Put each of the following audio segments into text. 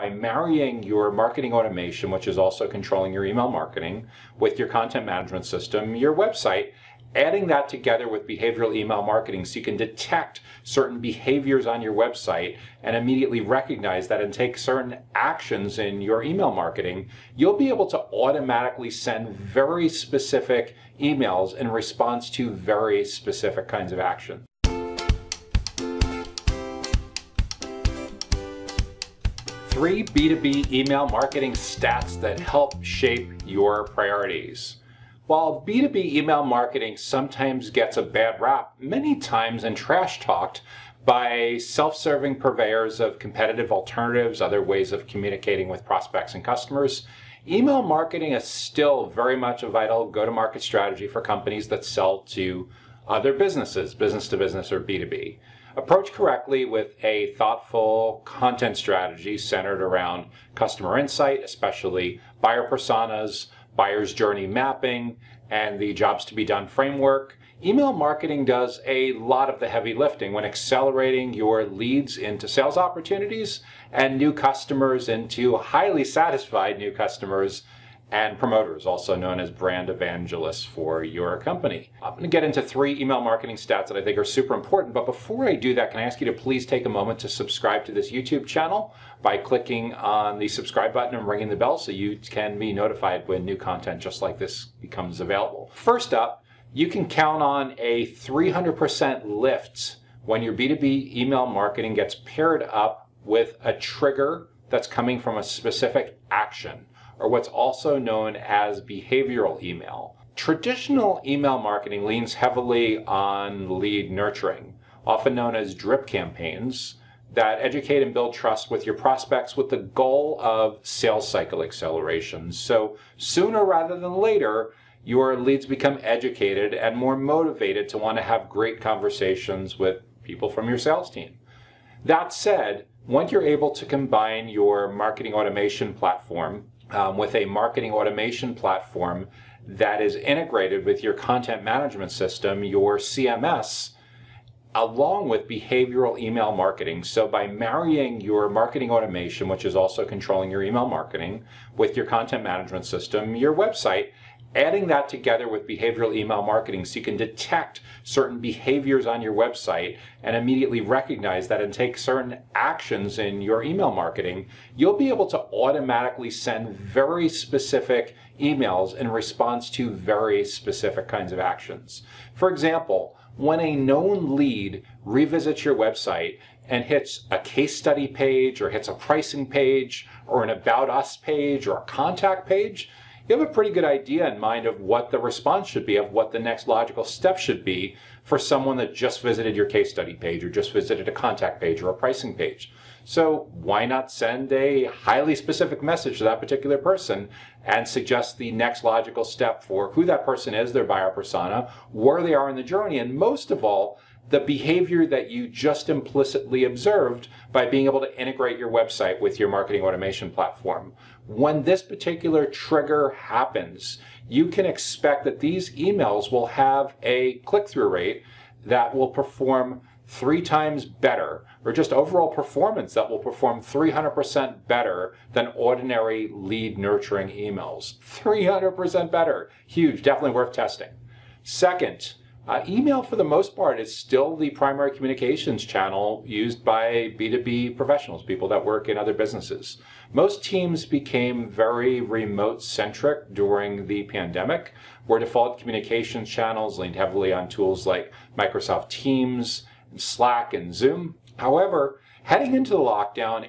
by marrying your marketing automation, which is also controlling your email marketing, with your content management system, your website, adding that together with behavioral email marketing so you can detect certain behaviors on your website and immediately recognize that and take certain actions in your email marketing, you'll be able to automatically send very specific emails in response to very specific kinds of actions. Three B2B email marketing stats that help shape your priorities. While B2B email marketing sometimes gets a bad rap, many times and trash-talked by self-serving purveyors of competitive alternatives, other ways of communicating with prospects and customers, email marketing is still very much a vital go-to-market strategy for companies that sell to other businesses, business-to-business or B2B. Approached correctly with a thoughtful content strategy centered around customer insight, especially buyer personas, buyer's journey mapping, and the jobs to be done framework, email marketing does a lot of the heavy lifting when accelerating your leads into sales opportunities and new customers into highly satisfied new customers and promoters, also known as brand evangelists for your company. I'm going to get into three email marketing stats that I think are super important, but before I do that, can I ask you to please take a moment to subscribe to this YouTube channel by clicking on the subscribe button and ringing the bell so you can be notified when new content just like this becomes available. First up, you can count on a 300% lift when your B2B email marketing gets paired up with a trigger that's coming from a specific action, or what's also known as behavioral email. Traditional email marketing leans heavily on lead nurturing, often known as drip campaigns, that educate and build trust with your prospects with the goal of sales cycle acceleration. So sooner rather than later, your leads become educated and more motivated to want to have great conversations with people from your sales team. That said, when you're able to combine your marketing automation platform with a marketing automation platform that is integrated with your content management system, your CMS, along with behavioral email marketing. So by marrying your marketing automation, which is also controlling your email marketing, with your content management system, your website, adding that together with behavioral email marketing so you can detect certain behaviors on your website and immediately recognize that and take certain actions in your email marketing, you'll be able to automatically send very specific emails in response to very specific kinds of actions. For example, when a known lead revisits your website and hits a case study page or hits a pricing page or an About Us page or a contact page, you have a pretty good idea in mind of what the response should be, of what the next logical step should be for someone that just visited your case study page or just visited a contact page or a pricing page. So why not send a highly specific message to that particular person and suggest the next logical step for who that person is, their buyer persona, where they are in the journey, and most of all, the behavior that you just implicitly observed by being able to integrate your website with your marketing automation platform. When this particular trigger happens, you can expect that these emails will have a click-through rate that will perform 3 times better, or just overall performance that will perform 300% better than ordinary lead nurturing emails. 300% better. Huge, definitely worth testing. Second, email, for the most part, is still the primary communications channel used by B2B professionals, people that work in other businesses. Most teams became very remote-centric during the pandemic, where default communications channels leaned heavily on tools like Microsoft Teams, and Slack, and Zoom. However, heading into the lockdown,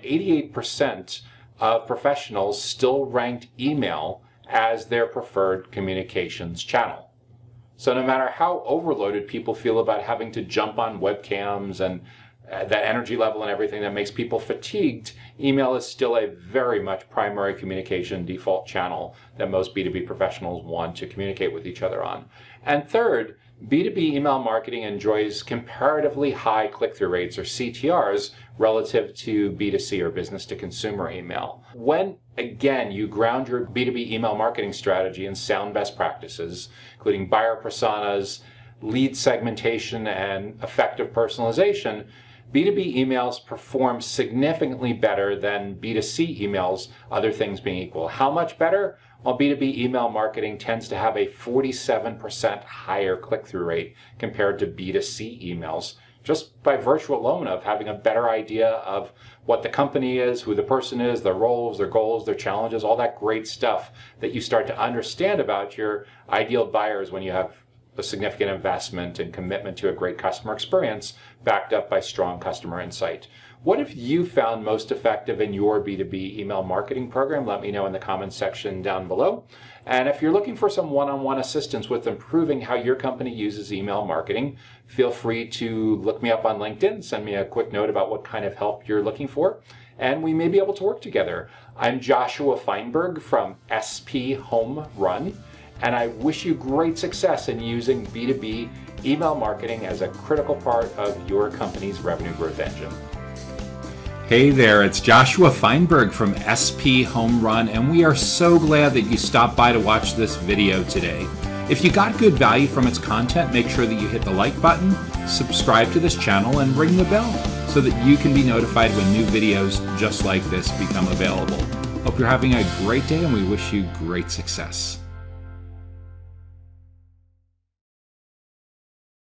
88% of professionals still ranked email as their preferred communications channel. So no matter how overloaded people feel about having to jump on webcams and that energy level and everything that makes people fatigued, email is still a very much primary communication default channel that most B2B professionals want to communicate with each other on. And third, B2B email marketing enjoys comparatively high click-through rates, or CTRs, relative to B2C, or business-to-consumer email. When, again, you ground your B2B email marketing strategy in sound best practices, including buyer personas, lead segmentation, and effective personalization, B2B emails perform significantly better than B2C emails, other things being equal. How much better? Well, B2B email marketing tends to have a 47% higher click-through rate compared to B2C emails, just by virtue alone of having a better idea of what the company is, who the person is, their roles, their goals, their challenges, all that great stuff that you start to understand about your ideal buyers when you have a significant investment and commitment to a great customer experience backed up by strong customer insight. What have you found most effective in your B2B email marketing program? Let me know in the comments section down below. And if you're looking for some one-on-one assistance with improving how your company uses email marketing, feel free to look me up on LinkedIn, send me a quick note about what kind of help you're looking for, and we may be able to work together. I'm Joshua Feinberg from SP Home Run, and I wish you great success in using B2B email marketing as a critical part of your company's revenue growth engine. Hey there, it's Joshua Feinberg from SP Home Run, and we are so glad that you stopped by to watch this video today. If you got good value from its content, make sure that you hit the like button, subscribe to this channel, and ring the bell so that you can be notified when new videos just like this become available. Hope you're having a great day, and we wish you great success.